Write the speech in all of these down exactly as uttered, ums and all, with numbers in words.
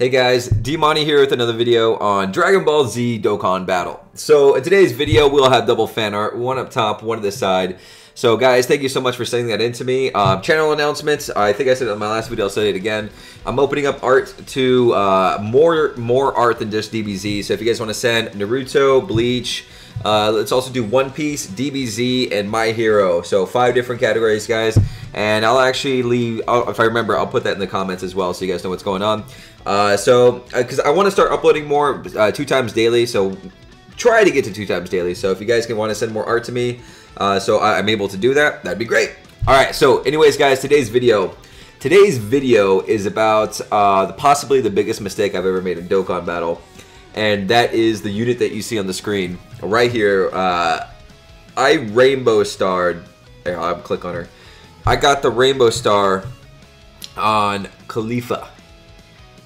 Hey guys, D-Monty here with another video on Dragon Ball Z Dokkan Battle. So in today's video, we'll have double fan art, one up top, one to the side. So guys, thank you so much for sending that in to me. Um, channel announcements, I think I said it in my last video, I'll say it again. I'm opening up art to uh, more, more art than just D B Z. So if you guys want to send Naruto, Bleach, uh, let's also do One Piece, D B Z, and My Hero. So five different categories, guys. And I'll actually leave, I'll, if I remember, I'll put that in the comments as well so you guys know what's going on. Uh, so, because I want to start uploading more uh, two times daily, so try to get to two times daily. So if you guys can want to send more art to me, uh, so I, I'm able to do that, that'd be great. Alright, so anyways guys, today's video. Today's video is about uh, the, possibly the biggest mistake I've ever made in Dokkan Battle. And that is the unit that you see on the screen. Right here, uh, I rainbow starred, here, I'll click on her. I got the rainbow star on Caulifla.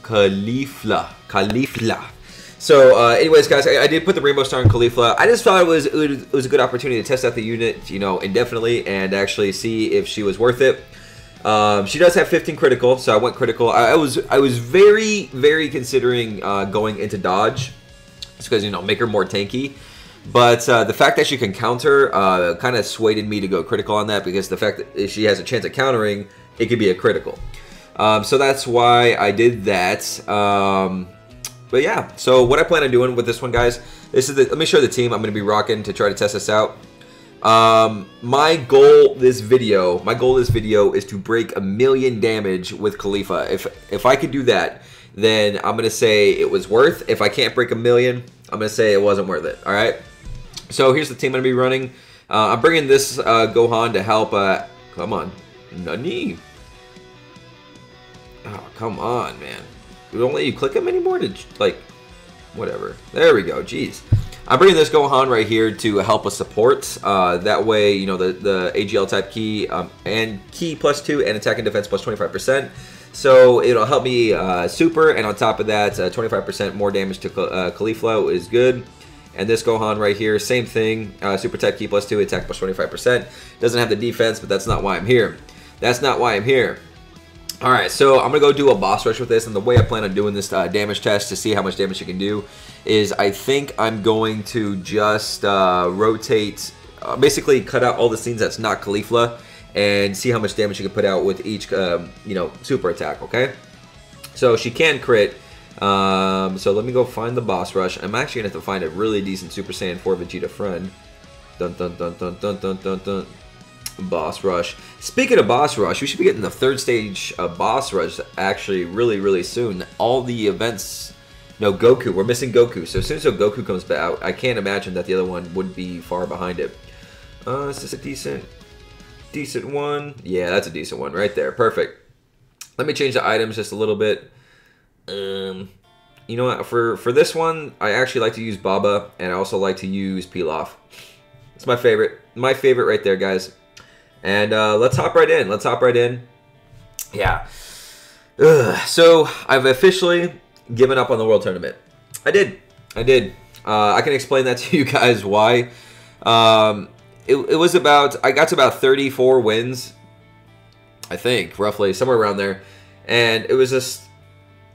Caulifla. Caulifla. So, uh, anyways, guys, I, I did put the rainbow star on Caulifla. I just thought it was, it was a good opportunity to test out the unit, you know, indefinitely and actually see if she was worth it. Um, she does have fifteen critical, so I went critical. I, I was I was very, very considering uh, going into dodge. It's because, you know, make her more tanky. But uh, the fact that she can counter uh, kind of swayed me to go critical on that, because the fact that if she has a chance at countering, it could be a critical. Um, so that's why I did that. Um, but yeah, so what I plan on doing with this one, guys, this is the, let me show the team I'm going to be rocking to try to test this out. Um, my goal this video, my goal this video is to break a million damage with Caulifla. If if I could do that, then I'm going to say it was worth. If I can't break a million, I'm going to say it wasn't worth it. All right. So here's the team I'm going to be running. Uh, I'm bringing this uh, Gohan to help. Uh, come on. Nani? Oh, come on, man. We don't let you click him anymore to, like, whatever. There we go. Jeez. I'm bringing this Gohan right here to help us support. Uh, that way, you know, the, the A G L type key um, and key plus two and attack and defense plus twenty-five percent. So it'll help me uh, super, and on top of that, uh, twenty-five percent more damage to uh, Caulifla is good. And this Gohan right here, same thing, uh, super tech key plus two, attack plus twenty-five percent. Doesn't have the defense, but that's not why I'm here. That's not why I'm here. Alright, so I'm going to go do a boss rush with this, and the way I plan on doing this uh, damage test to see how much damage you can do is I think I'm going to just uh, rotate, uh, basically cut out all the scenes that's not Caulifla, and see how much damage you can put out with each, um, you know, super attack, okay? So she can crit, um, so let me go find the boss rush. I'm actually going to have to find a really decent Super Saiyan four Vegeta friend. Dun dun dun dun dun dun dun dun. Boss rush. Speaking of boss rush, we should be getting the third stage of boss rush actually really, really soon. All the events... No, Goku. We're missing Goku. So as soon as Goku comes back, I can't imagine that the other one would be far behind it. Uh, is this a decent... Decent one. Yeah, that's a decent one right there. Perfect. Let me change the items just a little bit. Um, you know what? For, for this one, I actually like to use Baba, and I also like to use Pilaf. It's my favorite. My favorite right there, guys. And uh, let's hop right in. Let's hop right in. Yeah. Ugh. So I've officially given up on the World Tournament. I did. I did. Uh, I can explain that to you guys why. Um... It, it was about, I got to about thirty-four wins, I think, roughly, somewhere around there. And it was just,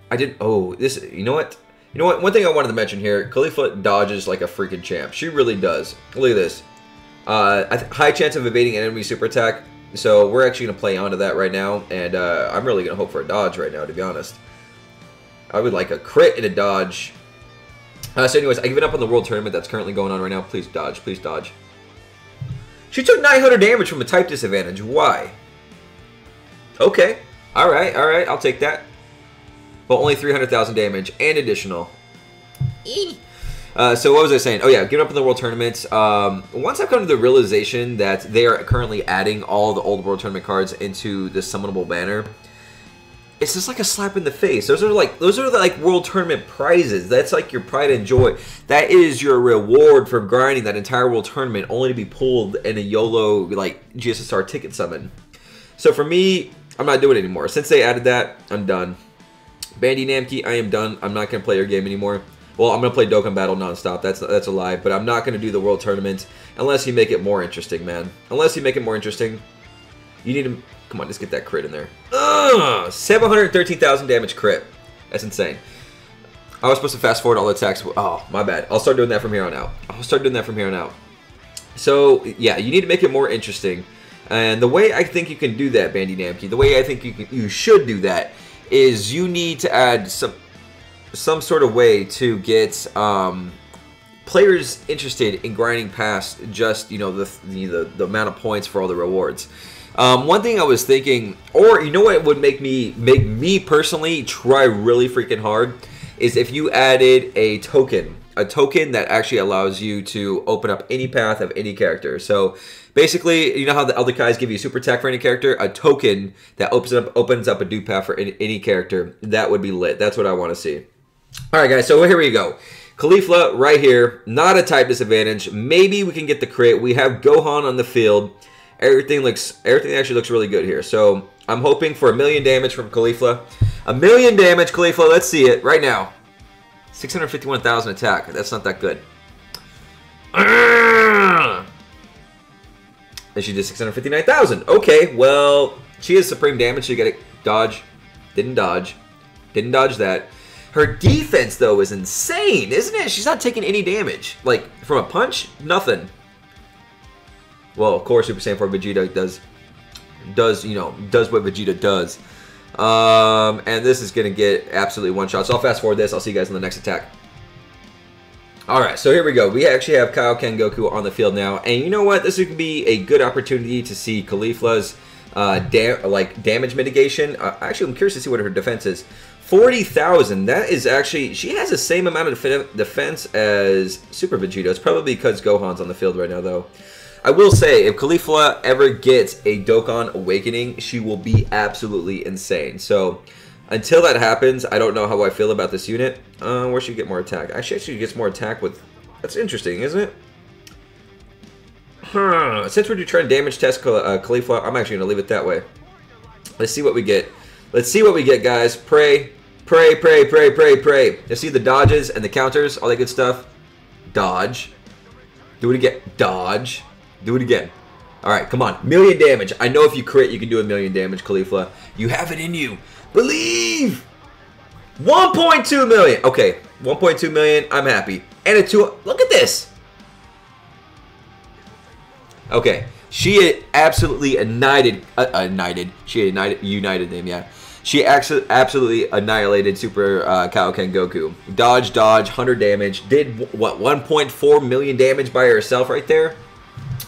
I did, oh, this, you know what? You know what, one thing I wanted to mention here, Caulifla dodges like a freaking champ. She really does. Look at this. Uh, I th high chance of evading enemy super attack, so we're actually going to play onto that right now. And uh, I'm really going to hope for a dodge right now, to be honest. I would like a crit and a dodge. Uh, so anyways, I've given up on the World Tournament that's currently going on right now. Please dodge, please dodge. She took nine hundred damage from a type disadvantage. Why? Okay. Alright, alright. I'll take that. But only three hundred thousand damage and additional. Uh, so what was I saying? Oh yeah, giving up in the World Tournament. Um, once I've come to the realization that they are currently adding all the old World Tournament cards into the summonable banner, it's just like a slap in the face. Those are like those are like World Tournament prizes. That's like your pride and joy. That is your reward for grinding that entire World Tournament, only to be pulled in a YOLO like G S S R ticket summon. So for me, I'm not doing it anymore. Since they added that, I'm done. Bandai Namco, I am done. I'm not gonna play your game anymore. Well, I'm gonna play Dokkan Battle nonstop. That's that's a lie. But I'm not gonna do the World Tournament unless you make it more interesting, man. Unless you make it more interesting, you need to. Come on, just get that crit in there. Ugh, seven hundred thirteen thousand damage crit. That's insane. I was supposed to fast forward all the attacks. Oh, my bad. I'll start doing that from here on out. I'll start doing that from here on out. So, yeah, you need to make it more interesting. And the way I think you can do that, Bandai Namco, the way I think you can, you should do that, is you need to add some some sort of way to get um, players interested in grinding past just, you know, the the, the amount of points for all the rewards. Um, one thing I was thinking, or you know what would make me make me personally try really freaking hard, is if you added a token. A token that actually allows you to open up any path of any character. So basically, you know how the Elder Kai's give you super attack for any character? A token that opens up opens up a new path for any, any character. That would be lit. That's what I want to see. All right, guys. So here we go. Caulifla right here. Not a type disadvantage. Maybe we can get the crit. We have Gohan on the field. Everything looks. Everything actually looks really good here. So I'm hoping for a million damage from Caulifla. A million damage, Caulifla. Let's see it right now. six hundred fifty-one thousand attack. That's not that good. And she did six hundred fifty-nine thousand. Okay, well, she has supreme damage. So you gotta dodge. Didn't dodge. Didn't dodge that. Her defense, though, is insane, isn't it? She's not taking any damage. Like, from a punch, nothing. Well, of course, Super Saiyan four Vegeta does, does, you know, does what Vegeta does. Um, and this is going to get absolutely one shot. So I'll fast forward this. I'll see you guys in the next attack. All right, so here we go. We actually have Kaioken Goku on the field now. And you know what? This could be a good opportunity to see Caulifla's uh, da like damage mitigation. Uh, actually, I'm curious to see what her defense is. forty thousand. That is actually... She has the same amount of def defense as Super Vegito. It's probably because Gohan's on the field right now, though. I will say, if Caulifla ever gets a Dokkan Awakening, she will be absolutely insane. So, until that happens, I don't know how I feel about this unit. Uh, where should she get more attack? Actually, she gets more attack with... That's interesting, isn't it? Huh. Since we're trying to damage test Caulifla, I'm actually going to leave it that way. Let's see what we get. Let's see what we get, guys. Pray, pray, pray, pray, pray, pray. Let's see the dodges and the counters, all that good stuff. Dodge. Do it again. Dodge. Do it again. All right, come on. Million damage. I know if you crit, you can do a million damage, Caulifla. You have it in you. Believe! one point two million. Okay, one point two million. I'm happy. And a two. Look at this. Okay, she absolutely united. Uh, united. She united, united them, yeah. She absolutely annihilated Super uh, Kaioken Goku. Dodge, dodge, one hundred damage. Did, what, one point four million damage by herself right there?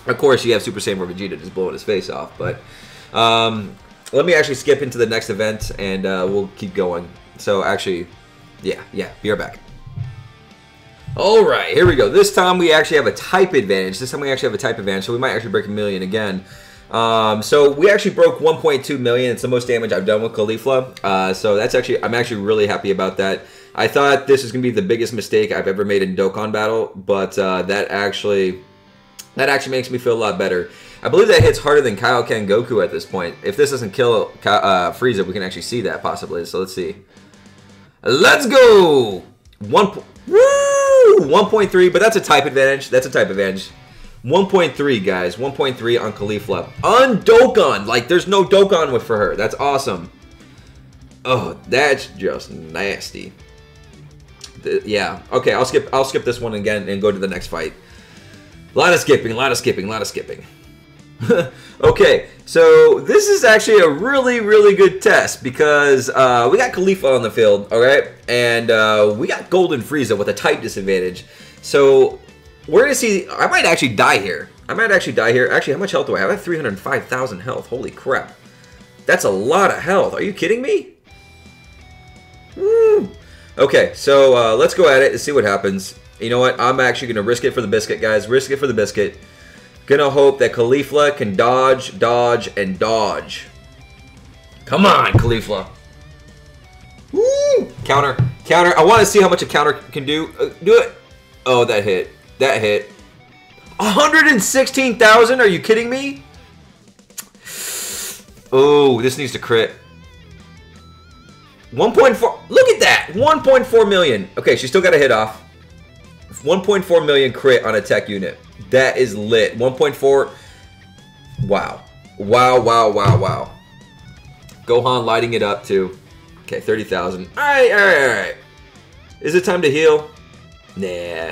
Of course, you have Super Saiyan four Vegeta just blowing his face off, but um, let me actually skip into the next event, and uh, we'll keep going. So, actually, yeah, yeah, be right back. All right, here we go. This time, we actually have a type advantage. This time, we actually have a type advantage, so we might actually break a million again. Um, so, we actually broke one point two million. It's the most damage I've done with Caulifla, uh, so that's actually, I'm actually really happy about that. I thought this was going to be the biggest mistake I've ever made in Dokkan Battle, but uh, that actually... That actually makes me feel a lot better. I believe that hits harder than Kaioken Goku at this point. If this doesn't kill uh, Frieza, we can actually see that possibly. So let's see. Let's go! One, woo! one point three, but that's a type advantage. That's a type advantage. one point three, guys. one point three on Caulifla. On Dokkan! Like, there's no Dokkan with for her. That's awesome. Oh, that's just nasty. The, yeah. Okay, I'll skip, I'll skip this one again and go to the next fight. A lot of skipping, a lot of skipping, a lot of skipping. Okay, so this is actually a really, really good test because uh, we got Caulifla on the field, all right? And uh, we got Golden Frieza with a type disadvantage. So we're going to see... I might actually die here. I might actually die here. Actually, how much health do I have? I have three hundred five thousand health. Holy crap. That's a lot of health. Are you kidding me? Woo. Okay, so uh, let's go at it and see what happens. You know what? I'm actually going to risk it for the biscuit, guys. Risk it for the biscuit. Going to hope that Caulifla can dodge, dodge, and dodge. Come on, Caulifla. Woo! Counter. Counter. I want to see how much a counter can do. Uh, do it. Oh, that hit. That hit. one hundred sixteen thousand? Are you kidding me? Oh, this needs to crit. one point four. Look at that. one point four million. Okay, she still got a hit off. one point four million crit on a tech unit. That is lit. one point four. Wow. Wow, wow, wow, wow. Gohan lighting it up, too. Okay, thirty thousand. Alright, alright, alright. Is it time to heal? Nah.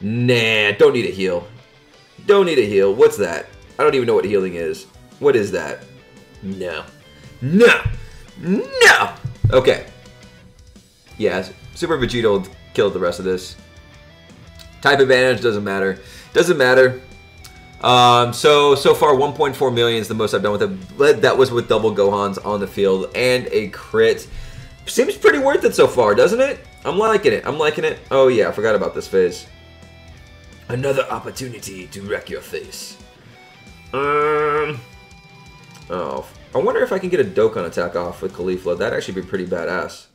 Nah, don't need a heal. Don't need a heal. What's that? I don't even know what healing is. What is that? No. No! No! Okay. Yeah, Super Vegito killed the rest of this. Type advantage doesn't matter. Doesn't matter. Um, so, so far, one point four million is the most I've done with it. That was with double Gohans on the field and a crit. Seems pretty worth it so far, doesn't it? I'm liking it. I'm liking it. Oh, yeah, I forgot about this phase. Another opportunity to wreck your face. Um. Oh. I wonder if I can get a Dokkan attack off with Caulifla. That'd actually be pretty badass.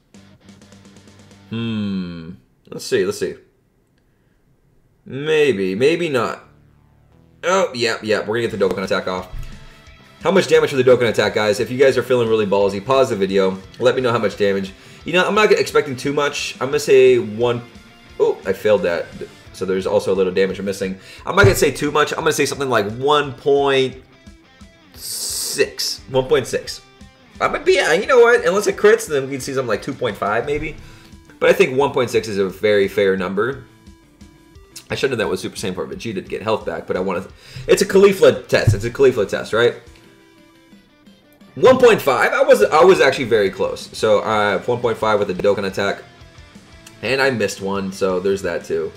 Hmm. Let's see. Let's see. Maybe. Maybe not. Oh, yeah, yeah, we're going to get the Dokkan attack off. How much damage for the Dokkan attack, guys? If you guys are feeling really ballsy, pause the video. Let me know how much damage. You know, I'm not expecting too much. I'm going to say one... Oh, I failed that. So there's also a little damage I'm missing. I'm not going to say too much. I'm going to say something like one point six. one point six. I'm going to be... Yeah, you know what? Unless it crits, then we can see something like two point five maybe. But I think one point six is a very fair number. I should have done that with Super Saiyan four Vegeta to get health back, but I want to... It's a Caulifla test. It's a Caulifla test, right? one point five. I was I was actually very close. So I have one point five with the Dokkan attack. And I missed one, so there's that too.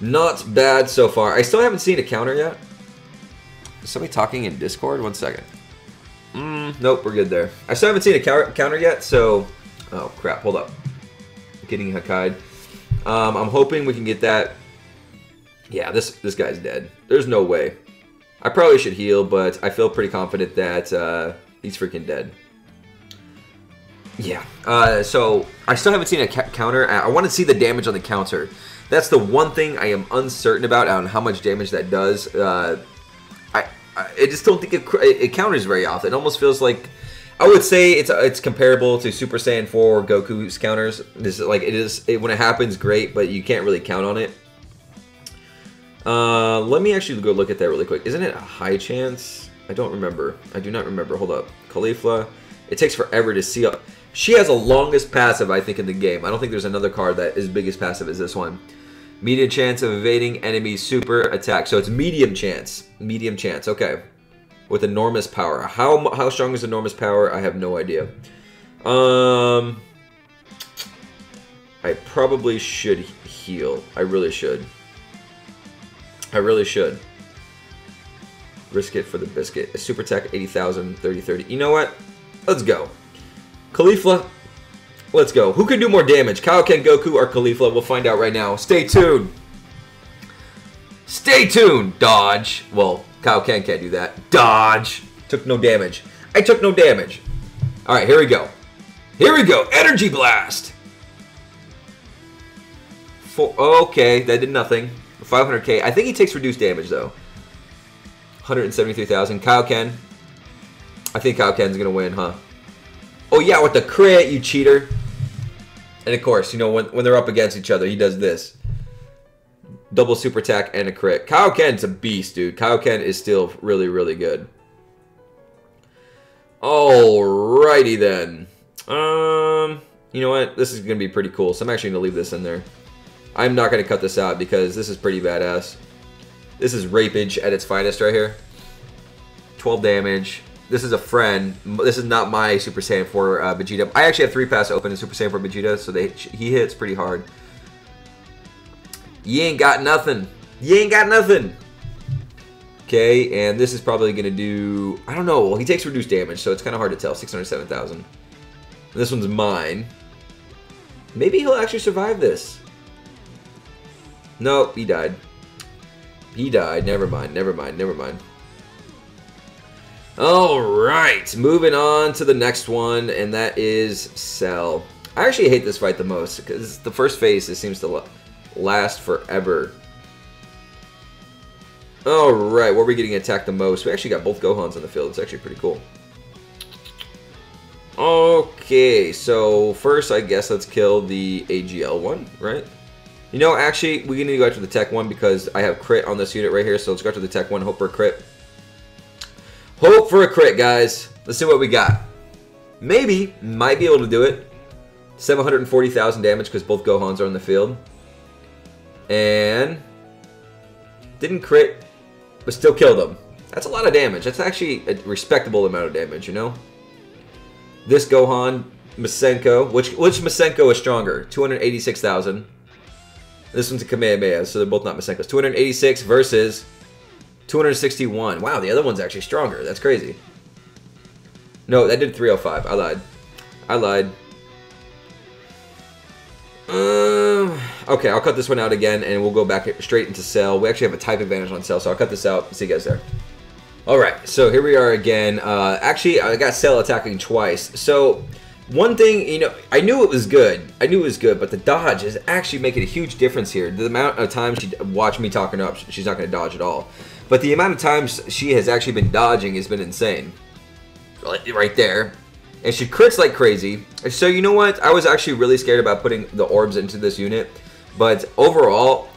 Not bad so far. I still haven't seen a counter yet. Is somebody talking in Discord? One second. Mm, nope, we're good there. I still haven't seen a counter yet, so... Oh, crap. Hold up. Getting Hakai'd. Um, I'm hoping we can get that. Yeah, this this guy's dead. There's no way. I probably should heal, but I feel pretty confident that uh, he's freaking dead. Yeah. Uh, so I still haven't seen a ca counter. I, I want to see the damage on the counter. That's the one thing I am uncertain about on how much damage that does. Uh, I, I I just don't think it, it, it counters very often. It almost feels like. I would say it's it's comparable to Super Saiyan four Goku's counters. This is like it is it, when it happens, great, but you can't really count on it. Uh, let me actually go look at that really quick. Isn't it a high chance? I don't remember. I do not remember. Hold up, Caulifla. It takes forever to see up. She has the longest passive I think in the game. I don't think there's another card that is big as passive as this one. Medium chance of evading enemy super attack. So it's medium chance. Medium chance. Okay. With enormous power. How how strong is enormous power? I have no idea. Um, I probably should heal. I really should. I really should. Risk it for the biscuit. A super tech, eighty thousand, thirty, thirty. You know what? Let's go. Caulifla, let's go. Who can do more damage? Kaioken Goku or Caulifla? We'll find out right now. Stay tuned. Stay tuned, Dodge. Well... Kaioken can't do that. Dodge. Took no damage. I took no damage. Alright, here we go. Here we go. Energy blast. Four, okay, that did nothing. five hundred K. I think he takes reduced damage, though. one hundred seventy-three thousand. Kaioken. I think Kaioken's going to win, huh? Oh, yeah, with the crit, you cheater. And, of course, you know, when, when they're up against each other, he does this. Double super attack and a crit. Kaioken's a beast, dude. Kaioken is still really, really good. Alrighty then. Um, you know what? This is going to be pretty cool. So I'm actually going to leave this in there. I'm not going to cut this out because this is pretty badass. This is rapage at its finest right here. twelve damage. This is a friend. This is not my Super Saiyan four uh, Vegeta. I actually have three pass open in Super Saiyan four Vegeta, so they he hits pretty hard. You ain't got nothing. You ain't got nothing. Okay, and this is probably going to do... I don't know. Well, he takes reduced damage, so it's kind of hard to tell. six hundred seven thousand. This one's mine. Maybe he'll actually survive this. Nope, he died. He died. Never mind, never mind, never mind. Alright, moving on to the next one, and that is Cell. I actually hate this fight the most, because the first phase, it seems to... last forever. Alright, what are we getting attacked the most? We actually got both Gohans on the field. It's actually pretty cool. Okay, so first I guess let's kill the A G L one, right? You know, actually, we need to go after the Tech one because I have crit on this unit right here, so let's go after the Tech one. Hope for a crit. Hope for a crit, guys. Let's see what we got. Maybe, might be able to do it. seven hundred forty thousand damage because both Gohans are on the field. And didn't crit, but still killed them. That's a lot of damage. That's actually a respectable amount of damage, you know? This Gohan, Masenko. Which, which Masenko is stronger? two hundred eighty-six thousand. This one's a Kamehameha, so they're both not Masenkos. two hundred eighty-six versus two hundred sixty-one. Wow, the other one's actually stronger. That's crazy. No, that did three oh five. I lied. I lied. Um, okay, I'll cut this one out again, and we'll go back straight into Cell. We actually have a type advantage on Cell, so I'll cut this out. See you guys there. Alright, so here we are again. Uh, actually, I got Cell attacking twice. So, one thing, you know, I knew it was good. I knew it was good, but the dodge is actually making a huge difference here. The amount of times she watched me talking up, she's not going to dodge at all. But the amount of times she has actually been dodging has been insane. Right there. And she crits like crazy. So you know what? I was actually really scared about putting the orbs into this unit. But overall,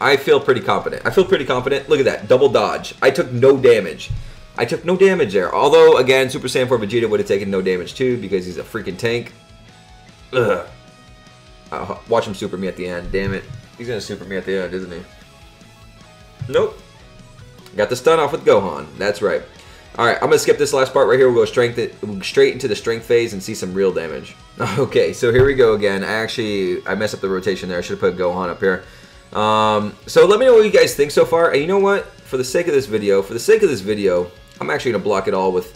I feel pretty confident. I feel pretty confident. Look at that. Double dodge. I took no damage. I took no damage there. Although, again, Super Saiyan four Vegeta would have taken no damage too because he's a freaking tank. Ugh. Uh, watch him super me at the end. Damn it. He's going to super me at the end, isn't he? Nope. Got the stun off with Gohan. That's right. Alright, I'm going to skip this last part right here. We'll go strength it, straight into the strength phase and see some real damage. Okay, so here we go again. I actually, I messed up the rotation there. I should have put Gohan up here. Um, so let me know what you guys think so far. And you know what? For the sake of this video, for the sake of this video, I'm actually going to block it all with...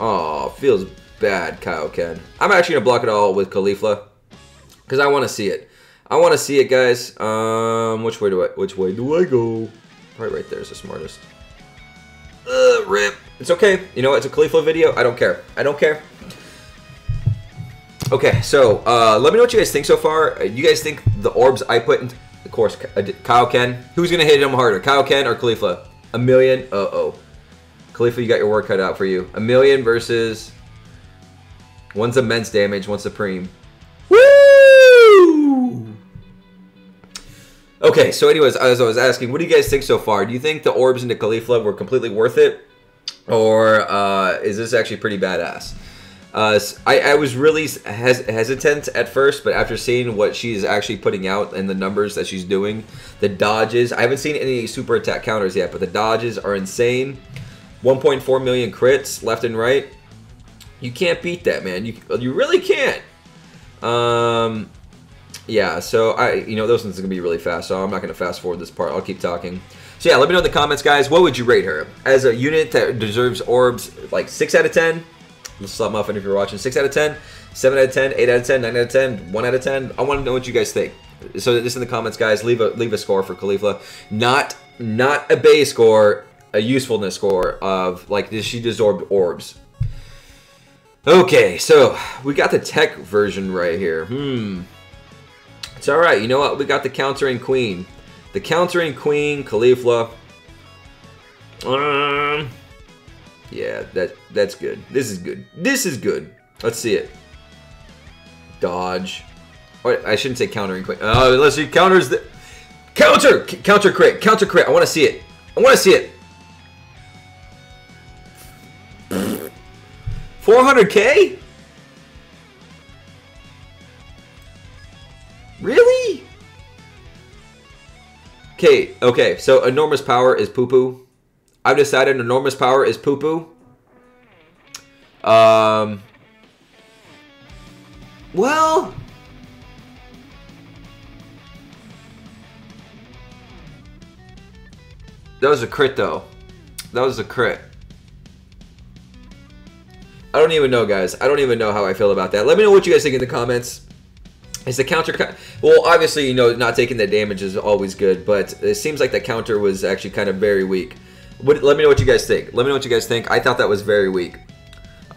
Aw, oh, feels bad, Kaioken. I'm actually going to block it all with Caulifla. Because I want to see it. I want to see it, guys. Um, which way do I, which way do I go? Right, right there is the smartest. Uh, rip. It's okay. You know what? It's a Caulifla video. I don't care. I don't care. Okay, so uh, let me know what you guys think so far. You guys think the orbs I put in... Of course, Kaioken. Who's going to hit him harder? Kaioken or Caulifla? A million? Uh-oh. Caulifla, you got your work cut out for you. A million versus... One's immense damage, one's supreme. Woo! Okay, so anyways, as I was asking, what do you guys think so far? Do you think the orbs into Caulifla were completely worth it? Or uh, is this actually pretty badass? Uh, I, I was really hes hesitant at first, but after seeing what she's actually putting out and the numbers that she's doing, the dodges, I haven't seen any super attack counters yet, but the dodges are insane. one point four million crits left and right. You can't beat that, man. You you really can't. Um, yeah, so I you know those things are gonna be really fast, so I'm not gonna fast forward this part. I'll keep talking. So yeah, let me know in the comments, guys. What would you rate her as a unit that deserves orbs? Like six out of ten. Slot muffin if you're watching. Six out of ten, seven out of ten, eight out of ten, nine out of ten, one out of ten. I want to know what you guys think, so just in the comments, guys. Leave a leave a score for Caulifla, not not a base score, a usefulness score of like this. She deserved orbs. Okay, so we got the tech version right here. Hmm it's all right. You know what, we got the countering queen, the countering queen Caulifla. um Yeah, that that's good. This is good. This is good. Let's see it. Dodge. Or I shouldn't say countering quick. Oh, uh, let's see counters the counter C counter crit counter crit. I want to see it. I want to see it. four hundred K? Really? Okay. Okay. So enormous power is poo poo. I've decided enormous power is poo-poo. Um, well... That was a crit, though. That was a crit. I don't even know, guys. I don't even know how I feel about that. Let me know what you guys think in the comments. Is the counter... Well, obviously, you know, not taking that damage is always good, but it seems like that counter was actually kind of very weak. What, let me know what you guys think. Let me know what you guys think. I thought that was very weak.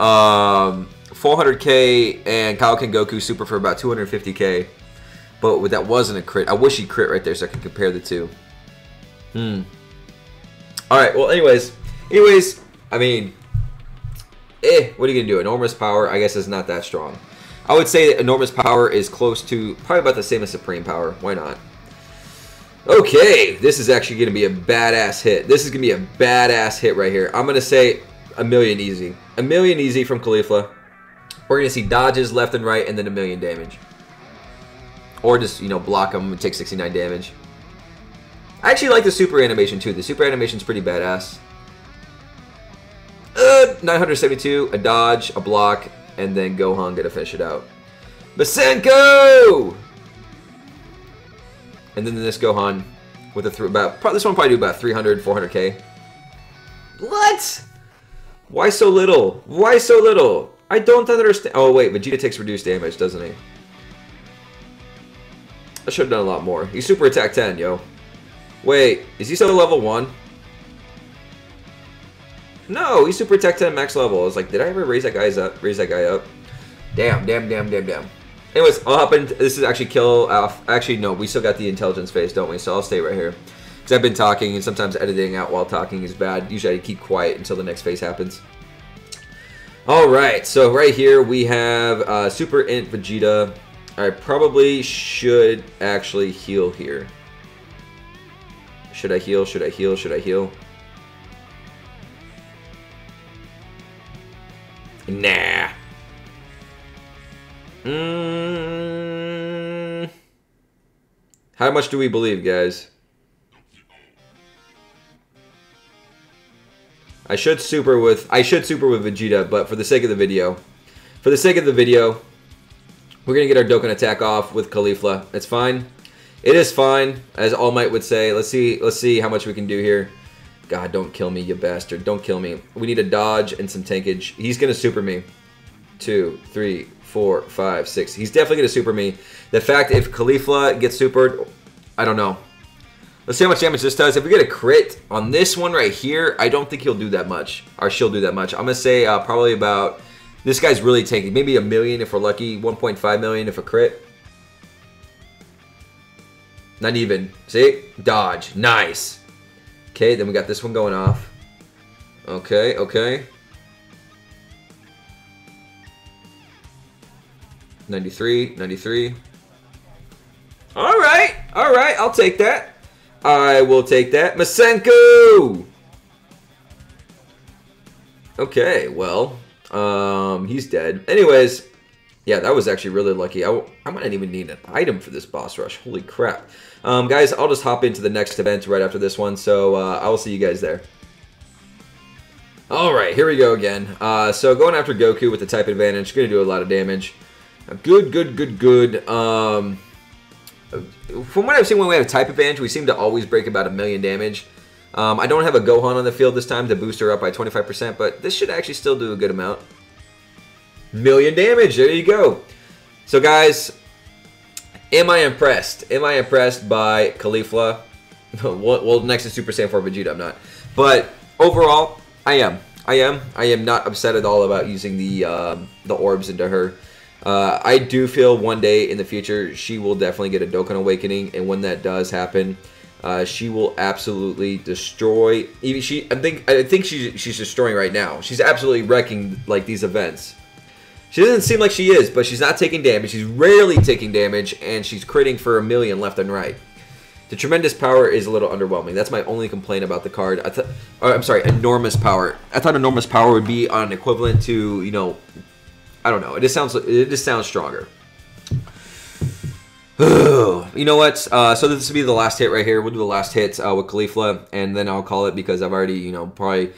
Um, four hundred K and Kaioken Goku super for about two hundred fifty K. But that wasn't a crit. I wish he crit right there so I can compare the two. Hmm. Alright, well, anyways. Anyways, I mean, eh, what are you going to do? Enormous power, I guess, is not that strong. I would say that enormous power is close to probably about the same as supreme power. Why not? Okay, this is actually going to be a badass hit. This is going to be a badass hit right here. I'm going to say a million easy. A million easy from Caulifla. We're going to see dodges left and right and then a million damage. Or just, you know, block them and take sixty-nine damage. I actually like the super animation too. The super animation's pretty badass. Uh, nine hundred seventy-two, a dodge, a block, and then Gohan gonna finish it out. Basenko! And then this Gohan with a th about probably, this one probably do about three hundred, four hundred K. What? Why so little? Why so little? I don't understand. Oh wait, Vegeta takes reduced damage, doesn't he? I should have done a lot more. He's super attack ten, yo. Wait, is he still level one? No, he's super attack ten max level. I was like, did I ever raise that guy's up? Raise that guy up? Damn, damn, damn, damn, damn. Anyways, I'll hop in. This is actually kill off. Actually, no, we still got the intelligence phase, don't we? So I'll stay right here. Because I've been talking, and sometimes editing out while talking is bad. Usually I keep quiet until the next phase happens. Alright, so right here we have uh, Super Int Vegeta. I probably should actually heal here. Should I heal? Should I heal? Should I heal? Nah. Mm. How much do we believe, guys? I should super with I should super with Vegeta, but for the sake of the video, for the sake of the video, we're gonna get our Dokkan attack off with Caulifla. It's fine. It is fine, as All Might would say. Let's see. Let's see how much we can do here. God, don't kill me, you bastard. Don't kill me. We need a dodge and some tankage. He's going to super me. Two, three, four, five, six. He's definitely going to super me. The fact if Caulifla gets supered, I don't know. Let's see how much damage this does. If we get a crit on this one right here, I don't think he'll do that much. Or she'll do that much. I'm going to say uh, probably about... This guy's really tanking. Maybe a million if we're lucky. one point five million if a crit. Not even. See? Dodge. Nice. Okay, then we got this one going off. Okay, okay. ninety-three, ninety-three. All right, all right, I'll take that. I will take that. Masenku! Okay, well, um, he's dead. Anyways, yeah, that was actually really lucky. I, I might not even need an item for this boss rush. Holy crap. Um, guys, I'll just hop into the next event right after this one, so uh, I will see you guys there. Alright, here we go again. Uh, so going after Goku with the type advantage, going to do a lot of damage. Good, good, good, good. Um, from what I've seen when we have a type advantage, we seem to always break about a million damage. Um, I don't have a Gohan on the field this time to boost her up by twenty-five percent, but this should actually still do a good amount. Million damage, there you go. So guys, am I impressed? Am I impressed by Caulifla? Well, next to Super Saiyan four Vegeta, I'm not. But overall, I am. I am. I am not upset at all about using the um, the orbs into her. Uh, I do feel one day in the future, she will definitely get a Dokkan Awakening, and when that does happen, uh, she will absolutely destroy. Even she, I think. I think she, she's destroying right now. She's absolutely wrecking like these events. She doesn't seem like she is, but she's not taking damage. She's rarely taking damage, and she's critting for a million left and right. The tremendous power is a little underwhelming. That's my only complaint about the card. I th or, I'm sorry, enormous power. I thought enormous power would be on an equivalent to, you know, I don't know. It just sounds it just sounds stronger. You know what? Uh, so this will be the last hit right here. We'll do the last hit uh, with Caulifla, and then I'll call it because I've already, you know, probably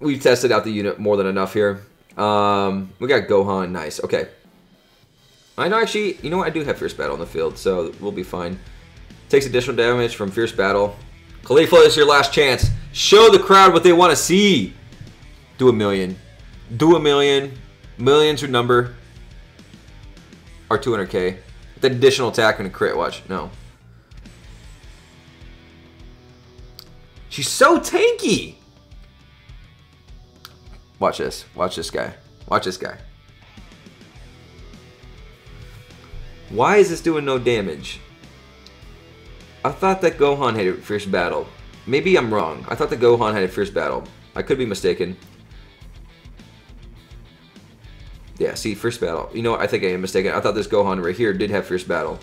we've tested out the unit more than enough here. Um, we got Gohan, nice, okay. I know actually, you know what, I do have Fierce Battle on the field, so we'll be fine. Takes additional damage from Fierce Battle. Caulifla, this is your last chance. Show the crowd what they want to see. Do a million. Do a million. Millions your number. Or two hundred K. With an additional attack and a crit, watch, no. She's so tanky. Watch this. Watch this guy. Watch this guy. Why is this doing no damage? I thought that Gohan had a Fierce Battle. Maybe I'm wrong. I thought that Gohan had a Fierce Battle. I could be mistaken. Yeah, see, Fierce Battle. You know what? I think I am mistaken. I thought this Gohan right here did have Fierce Battle.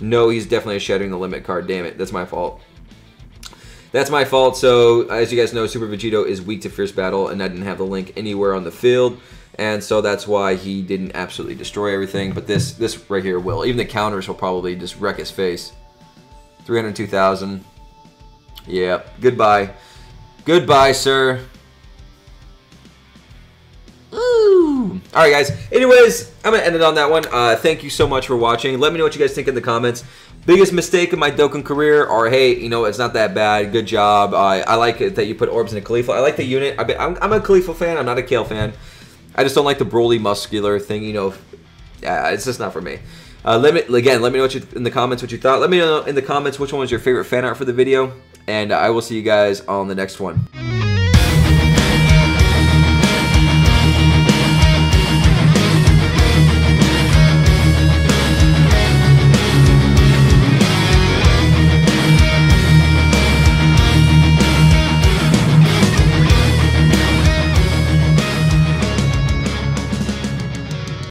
No, he's definitely shattering the limit card. Damn it. That's my fault. That's my fault. So, as you guys know, Super Vegito is weak to Fierce Battle, and I didn't have the link anywhere on the field. And so that's why he didn't absolutely destroy everything. But this this right here will. Even the counters will probably just wreck his face. three hundred two thousand. Yeah. Goodbye. Goodbye, sir. Ooh. All right, guys. Anyways, I'm going to end it on that one. Uh, thank you so much for watching. Let me know what you guys think in the comments. Biggest mistake of my Dokkan career, or hey, you know, it's not that bad. Good job. Uh, I like it that you put orbs in a Caulifla. I like the unit. I bet, I'm, I'm a Caulifla fan. I'm not a Kale fan. I just don't like the Broly muscular thing, you know. Uh, it's just not for me. Uh, let me again. Let me know what you, in the comments what you thought. Let me know in the comments which one was your favorite fan art for the video, and I will see you guys on the next one.